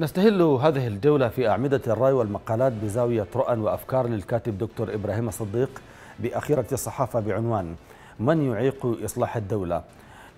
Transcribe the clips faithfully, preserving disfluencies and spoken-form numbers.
نستهل هذه الجولة في أعمدة الرأي والمقالات بزاوية رؤى وأفكار للكاتب دكتور إبراهيم الصديق بأخيرة الصحافة بعنوان من يعيق إصلاح الدولة.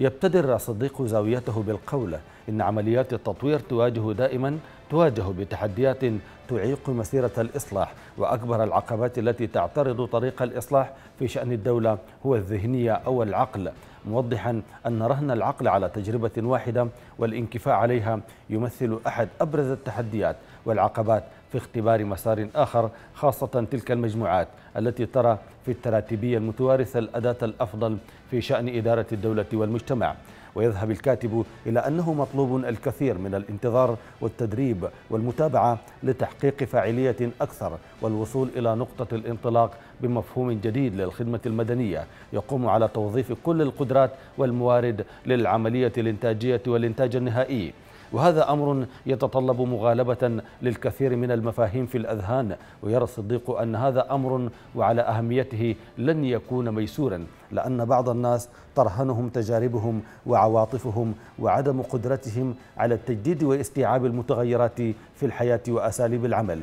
يبتدر صديق زاويته بالقول إن عمليات التطوير تواجه دائما تواجه بتحديات تعيق مسيرة الإصلاح، وأكبر العقبات التي تعترض طريق الإصلاح في شأن الدولة هو الذهنية أو العقل، موضحا أن رهن العقل على تجربة واحدة والانكفاء عليها يمثل أحد أبرز التحديات والعقبات في اختبار مسار آخر، خاصة تلك المجموعات التي ترى في التراتبية المتوارثة الأداة الأفضل في شأن إدارة الدولة والمجتمع. ويذهب الكاتب إلى أنه مطلوب الكثير من الانتظار والتدريب والمتابعة لتحقيق فاعلية أكثر والوصول إلى نقطة الانطلاق بمفهوم جديد للخدمة المدنية يقوم على توظيف كل القدرات والموارد للعملية الإنتاجية والإنتاج النهائي، وهذا أمر يتطلب مغالبة للكثير من المفاهيم في الأذهان. ويرى الصديق أن هذا أمر وعلى أهميته لن يكون ميسورا، لأن بعض الناس ترهنهم تجاربهم وعواطفهم وعدم قدرتهم على التجديد واستيعاب المتغيرات في الحياة وأساليب العمل.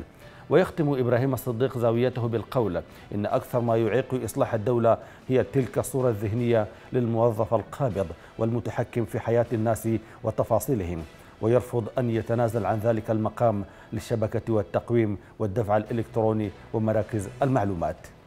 ويختم إبراهيم الصديق زاويته بالقول إن أكثر ما يعيق إصلاح الدولة هي تلك الصورة الذهنية للموظف القابض والمتحكم في حياة الناس وتفاصيلهم، ويرفض أن يتنازل عن ذلك المقام للشبكة والتقويم والدفع الإلكتروني ومراكز المعلومات.